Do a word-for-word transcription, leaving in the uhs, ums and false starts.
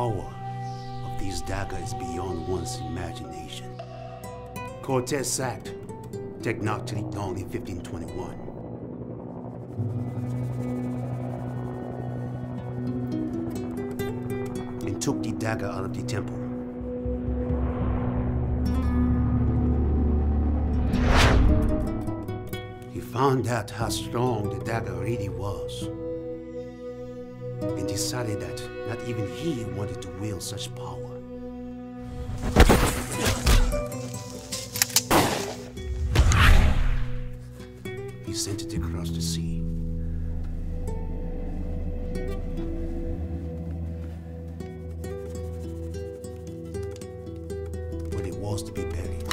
power of these daggers is beyond one's imagination. Cortes sacked Tenochtitlan in fifteen twenty-one. Took the dagger out of the temple. He found out how strong the dagger really was and decided that not even he wanted to wield such power. He sent it across the sea. Was to be buried.